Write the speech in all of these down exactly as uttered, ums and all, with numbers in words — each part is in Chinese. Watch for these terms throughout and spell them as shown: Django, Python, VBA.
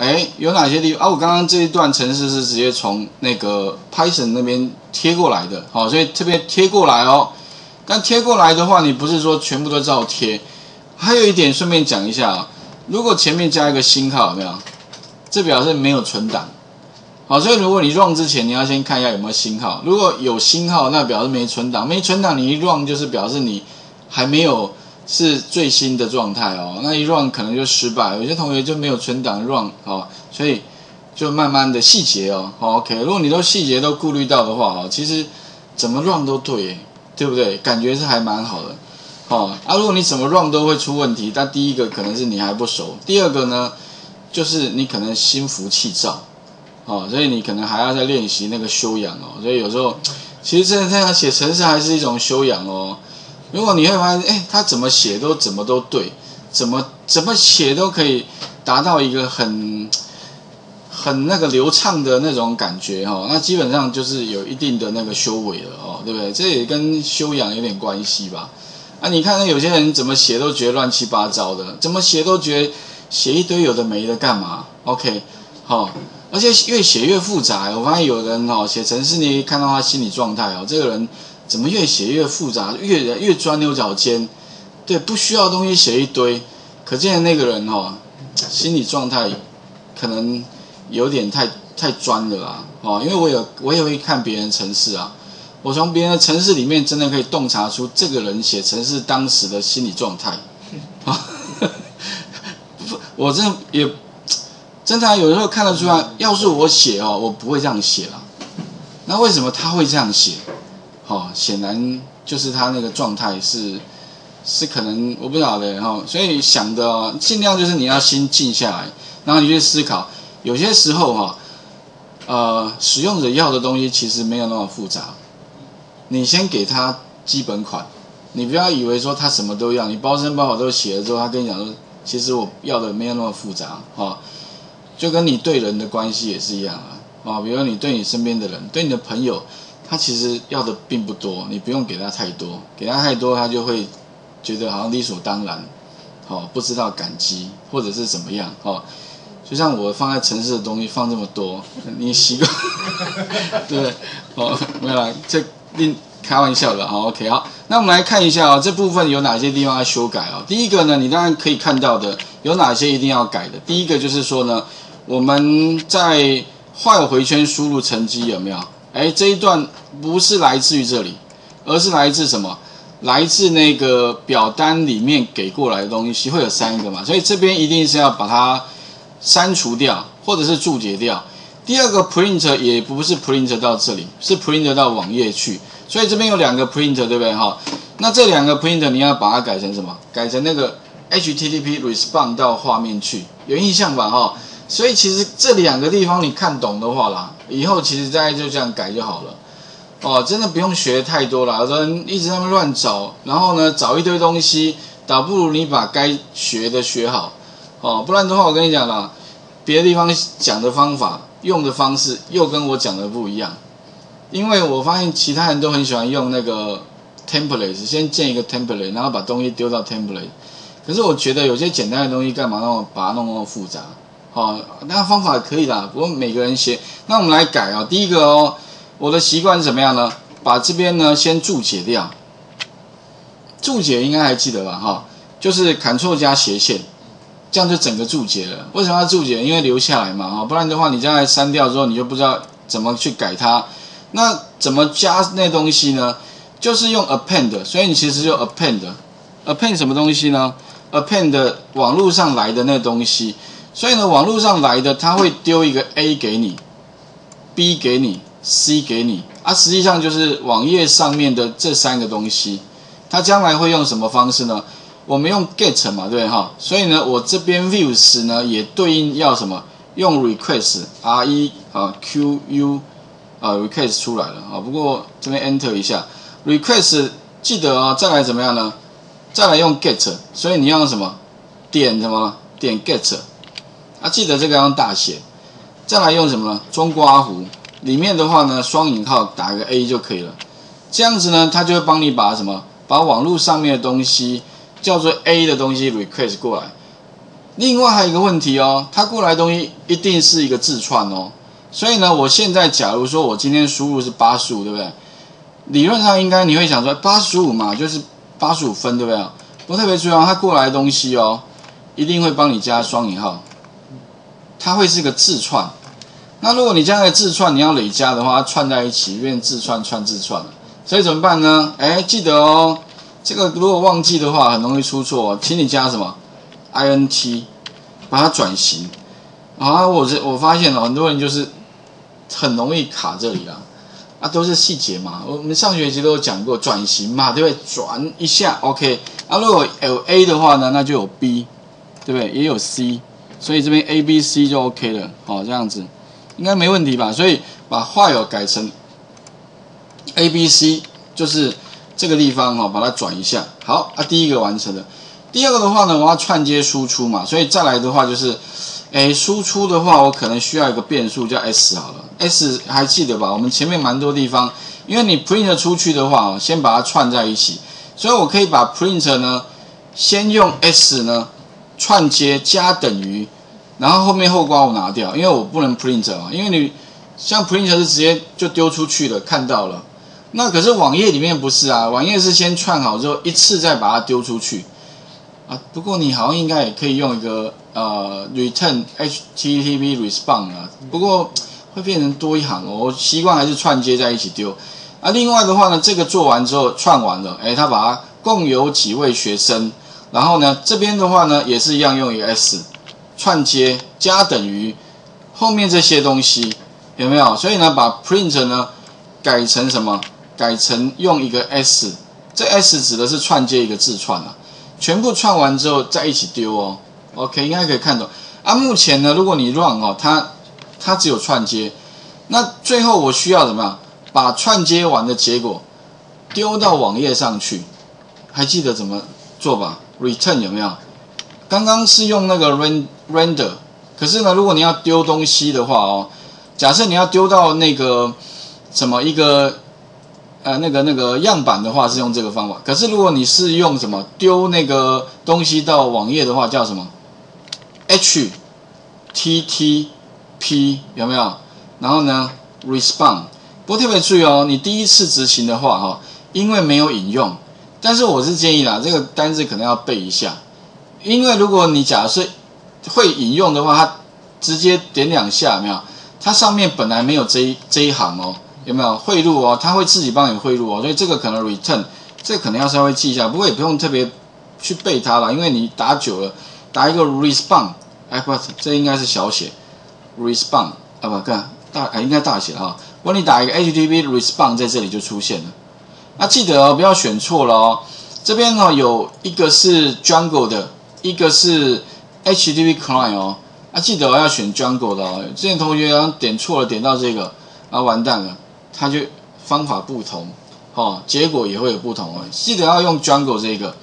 哎，有哪些地方啊？我刚刚这一段程式是直接从那个 Python 那边贴过来的，好、哦，所以这边贴过来哦。但贴过来的话，你不是说全部都照贴。还有一点，顺便讲一下啊，如果前面加一个星号，有没有？这表示没有存档。好，所以如果你 run 之前，你要先看一下有没有星号。如果有星号，那表示没存档。没存档，你一 run 就是表示你还没有。 是最新的状态哦，那一 run 可能就失败，有些同学就没有存档 run 哦，所以就慢慢的细节哦。哦 OK， 如果你都细节都顾虑到的话哦，其实怎么 run 都对，对不对？感觉是还蛮好的哦。啊，如果你怎么 run 都会出问题，但第一个可能是你还不熟，第二个呢就是你可能心浮气躁哦，所以你可能还要再练习那个修养哦。所以有时候其实真的这样写程式还是一种修养哦。 如果你会发现，哎，他怎么写都怎么都对，怎么怎么写都可以达到一个很很那个流畅的那种感觉哈、哦，那基本上就是有一定的那个修为了哦，对不对？这也跟修养有点关系吧？啊，你看有些人怎么写都觉得乱七八糟的，怎么写都觉得写一堆有的没的干嘛 ？OK， 好、哦，而且越写越复杂。我发现有人哦写程式，你看到他心理状态哦，这个人。 怎么越写越复杂，越越钻牛角尖，对，不需要的东西写一堆，可见那个人哦，心理状态可能有点太太钻了啦，哦，因为我有我也会看别人的程式啊，我从别人的程式里面真的可以洞察出这个人写程式当时的心理状态，啊、哦，我真的也真的有时候看得出来，要是我写哦，我不会这样写啦，那为什么他会这样写？ 哦，显然就是他那个状态是，是可能我不晓得哈、哦，所以想的、哦、尽量就是你要先静下来，然后你去思考。有些时候哈、哦，呃，使用者要的东西其实没有那么复杂，你先给他基本款，你不要以为说他什么都要，你包身包好都写了之后，他跟你讲说，其实我要的没有那么复杂哦，就跟你对人的关系也是一样啊，哦，比如你对你身边的人，对你的朋友。 他其实要的并不多，你不用给他太多，给他太多他就会觉得好像理所当然，哦，不知道感激或者是怎么样哦。就像我放在城市的东西放这么多，你习惯对哦，没有啦，这另开玩笑的哦。OK， 好，那我们来看一下哦，这部分有哪些地方要修改哦。第一个呢，你当然可以看到的有哪些一定要改的。第一个就是说呢，我们在坏回圈输入成绩有没有？ 哎，这一段不是来自于这里，而是来自什么？来自那个表单里面给过来的东西，会有三个嘛，所以这边一定是要把它删除掉，或者是注解掉。第二个 print 也不是 print 到这里，是 print 到网页去，所以这边有两个 print， 对不对哈？那这两个 print 你要把它改成什么？改成那个 H T T P response 到画面去，有印象吧哈？ 所以其实这两个地方你看懂的话啦，以后其实大家就这样改就好了。哦，真的不用学太多啦，有的人一直在那边乱找，然后呢找一堆东西，倒不如你把该学的学好。哦，不然的话我跟你讲啦，别的地方讲的方法、用的方式又跟我讲的不一样。因为我发现其他人都很喜欢用那个 template， 先建一个 template， 然后把东西丢到 template。可是我觉得有些简单的东西干嘛让我把它弄那么复杂？ 好、哦，那方法可以啦，不过每个人写。那我们来改啊、哦，第一个哦，我的习惯怎么样呢？把这边呢先注解掉，注解应该还记得吧？哈、哦，就是 Ctrl 加斜线，这样就整个注解了。为什么要注解？因为留下来嘛，哈、哦，不然的话你将来删掉之后，你就不知道怎么去改它。那怎么加那东西呢？就是用 append， 所以你其实就 append，append 什么东西呢 ？append 网络上来的那东西。 所以呢，网络上来的他会丢一个 A 给你 ，B 给你 ，C 给你，啊，实际上就是网页上面的这三个东西，它将来会用什么方式呢？我们用 get 嘛，对哈，所以呢，我这边 views 呢也对应要什么？用 request R E 啊 Q U 啊 request 出来了啊，不过这边 enter 一下 request 记得啊、哦，再来怎么样呢？再来用 get， 所以你要用什么？点什么？点 get。 啊，记得这个要用大写，再来用什么呢？中括弧里面的话呢，双引号打个 A 就可以了。这样子呢，它就会帮你把什么，把网络上面的东西叫做 A 的东西 request 过来。另外还有一个问题哦，它过来的东西一定是一个字串哦，所以呢，我现在假如说我今天输入是八十五，对不对？理论上应该你会想说八十五嘛，就是八十五分，对不对？不过特别注意哦，它过来的东西哦，一定会帮你加双引号，它会是个字串。那如果你将来字串你要累加的话，它串在一起变字串串字串了，所以怎么办呢？哎，记得哦，这个如果忘记的话很容易出错哦，请你加什么 int， 把它转型。啊，我这我发现了很多人就是很容易卡这里啦，啊，都是细节嘛，我们上学期都有讲过转型嘛，对不对？转一下 OK， 啊，如果有 A 的话呢，那就有 B， 对不对？也有 C， 所以这边 A B C 就 OK 了，好，这样子。应该没问题吧？所以把 file 改成 A B C， 就是这个地方哈、哦，把它转一下。好啊，第一个完成了。第二个的话呢，我要串接输出嘛，所以再来的话就是，哎，输出的话我可能需要一个变数叫 S 好了。S 还记得吧？我们前面蛮多地方，因为你 print 出去的话，先把它串在一起，所以我可以把 print 呢，先用 S 呢串接加等于。然后后面后括弧我拿掉，因为我不能 print 啊，因为你像 print 是直接就丢出去了，看到了。那可是网页里面不是啊，网页是先串好之后一次再把它丢出去啊。不过你好像应该也可以用一个呃 return H T T P response 啊，不过会变成多一行哦。我习惯还是串接在一起丢。啊，另外的话呢，这个做完之后串完了，哎，他把它共有几位学生，然后呢这边的话呢也是一样用一个 S。串接加等于后面这些东西有没有？所以呢，把 print 呢改成什么？改成用一个 s， 这 s 指的是串接一个字串啊。全部串完之后再一起丢哦。OK， 应该可以看懂啊。目前呢，如果你 run 哦，它它只有串接。那最后我需要怎么样？把串接完的结果丢到网页上去。还记得怎么做吧 ？Return 有没有？刚刚是用那个 render。render， 可是呢，如果你要丢东西的话哦，假设你要丢到那个什么一个呃那个那个样板的话，是用这个方法。可是如果你是用什么丢那个东西到网页的话，叫什么 H T T P 有没有？然后呢 ，response。不过特别注意哦，你第一次执行的话哈、哦，因为没有引用，但是我是建议啦，这个单字可能要背一下，因为如果你假设会引用的话，它直接点两下，有没有？它上面本来没有这一这一行哦，有没有汇入哦？它会自己帮你汇入哦，所以这个可能 return， 这个可能要稍微记一下，不过也不用特别去背它了，因为你打久了，打一个 response， 哎不，这应该是小写 response 啊不，看大哎应该大写了哈。如果你打一个 H T T P response 在这里就出现了，那记得哦，不要选错了哦。这边呢、哦、有一个是 Django 的，一个是。H T T P client 哦，啊，记得我、哦、要选 Django 的哦。之前同学好像点错了，点到这个，啊，完蛋了，他就方法不同，哦，结果也会有不同哦。记得要用 Django 这个，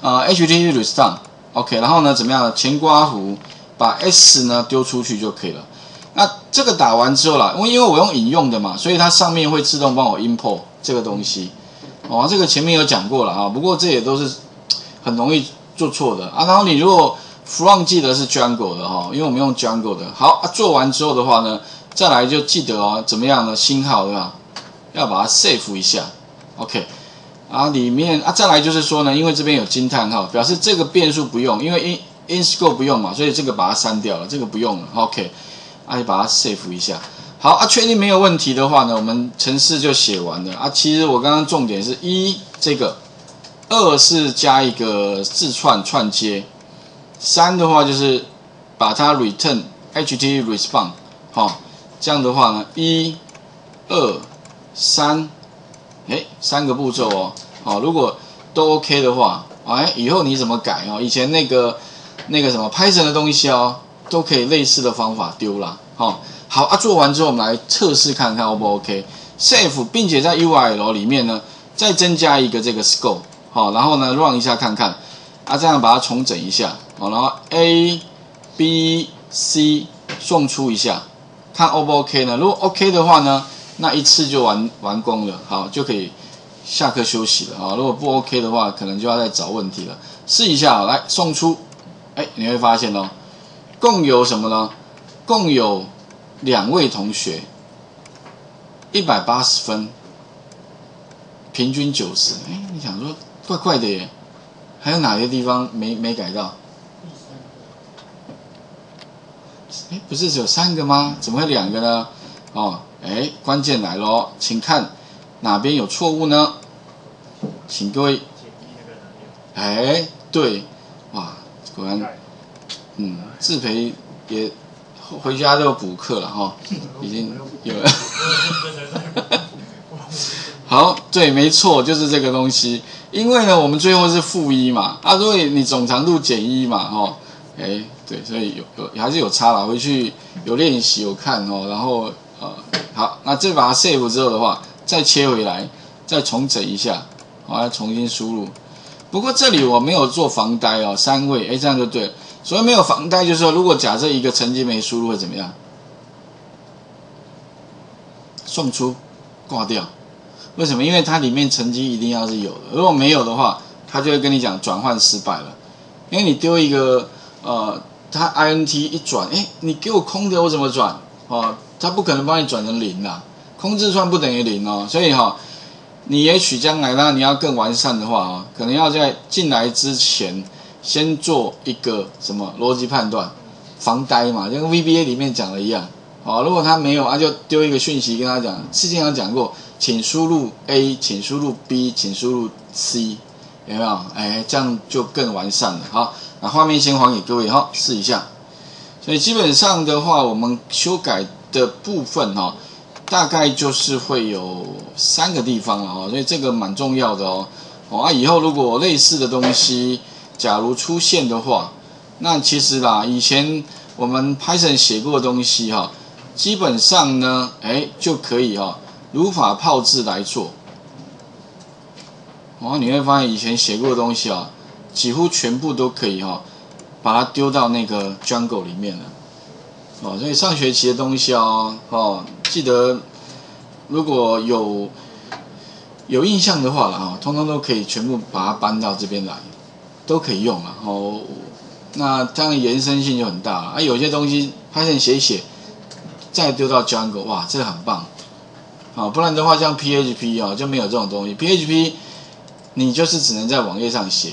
呃 ，H T T P response，OK，、okay， 然后呢，怎么样呢？前刮弧把 S 呢丢出去就可以了。那这个打完之后啦，因为因为我用引用的嘛，所以它上面会自动帮我 import 这个东西。哦，这个前面有讲过了啊、哦，不过这也都是很容易做错的啊。然后你如果From 记得是 Django 的哈，因为我们用 Django 的。好、啊，做完之后的话呢，再来就记得哦，怎么样呢？星号对吧？要把它 save 一下。OK， 啊，里面啊，再来就是说呢，因为这边有惊叹号，表示这个变数不用，因为 in in scope 不用嘛，所以这个把它删掉了，这个不用了。OK， 啊，你把它 save 一下。好啊，确定没有问题的话呢，我们程式就写完了啊。其实我刚刚重点是一这个，二是加一个字串串接。三的话就是把它 return H T T P response 好、哦，这样的话呢，一、二、三，哎，三个步骤哦，好、哦，如果都 OK 的话，哎，以后你怎么改哦？以前那个那个什么 Python 的东西哦，都可以类似的方法丢啦。哦，好啊，做完之后我们来测试看看 O 不 OK？Save， 并且在 U R L 里面呢再增加一个这个 scope， 好、哦，然后呢 run 一下看看，啊，这样把它重整一下。好，然后 A、B、C 送出一下，看 O 不 OK 呢？如果 OK 的话呢，那一次就完完工了，好，就可以下课休息了啊。如果不 OK 的话，可能就要再找问题了。试一下，来送出，哎，哎，你会发现哦，共有什么呢？共有两位同学一百八十分，平均九十。哎，你想说怪怪的耶，还有哪些地方没没改到？哎，不是只有三个吗？怎么会两个呢？哦，哎，关键来咯，请看哪边有错误呢？请各位。 哎，对，哇，果然，嗯，自培也回家都有补课了哈，已经有了。好，对，没错，就是这个东西。因为呢，我们最后是负一嘛，啊，所以你总长度减一嘛，哦，哎，对，所以有有还是有差啦。回去有练习有看哦，然后呃，好，那这把它 save 之后的话，再切回来，再重整一下，好，要重新输入。 不过这里我没有做防呆哦，三位，哎，这样就对了。所以没有防呆，就是说，如果假设一个成绩没输入会怎么样？送出，挂掉。为什么？因为它里面成绩一定要是有的，如果没有的话，它就会跟你讲转换失败了。因为你丢一个，呃，它 I N T 一转，哎，你给我空的，我怎么转？哦，它不可能帮你转成零啦，空字串不等于零哦，所以哈、哦。 你也许将来呢，你要更完善的话啊，可能要在进来之前先做一个什么逻辑判断，防呆嘛，就跟 V B A 里面讲的一样。哦，如果他没有啊，就丢一个讯息跟他讲，之前有讲过，请输入 A， 请输入 B， 请输入 C， 有没有？哎，这样就更完善了。好，那画面先还给各位哈，试一下。所以基本上的话，我们修改的部分哈。 大概就是会有三个地方了哦，所以这个蛮重要的哦。哦啊，以后如果类似的东西，假如出现的话，那其实啦，以前我们 Python 写过的东西哈、哦，基本上呢，哎就可以哈、哦，如法炮制来做。哦，你会发现以前写过的东西啊、哦，几乎全部都可以哈、哦，把它丢到那个 Django 里面了。 哦，所以上学期的东西哦，哦，记得如果有有印象的话了啊、哦，通通都可以全部把它搬到这边来，都可以用了哦。那这样延伸性就很大了啊。有些东西 Python 写一写，再丢到 Django， 哇，这个很棒。好、哦，不然的话像 P H P 哦就没有这种东西。P H P 你就是只能在网页上写，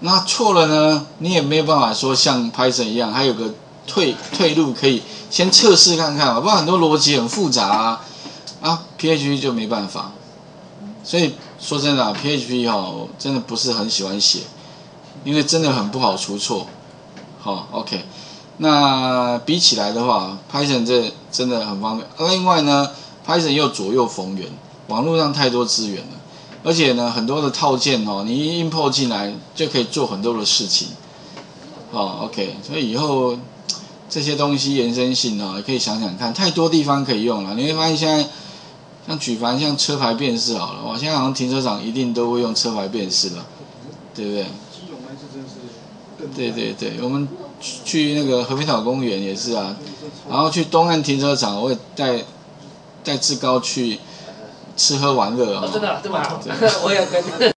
那错了呢，你也没有办法说像 Python 一样，还有个。 退退路可以先测试看看嘛，不然很多逻辑很复杂啊，啊 P H P 就没办法。所以说真的、啊、，P H P 哦，真的不是很喜欢写，因为真的很不好出错。好、哦、，OK， 那比起来的话 ，Python 这真的很方便。另外呢 ，Python 又左右逢源，网络上太多资源了，而且呢，很多的套件哦，你一 import 进来就可以做很多的事情。好、哦、，OK， 所以以后。 这些东西延伸性哦，也可以想想看，太多地方可以用了。你会发现现在像举凡像车牌辨识好了，哇，现在好像停车场一定都会用车牌辨识了，对不对？基隆那次真是对对对，我们去那个和平岛公园也是啊，然后去东岸停车场，我也带带志高去吃喝玩乐、哦、啊，真的这么好，我也跟。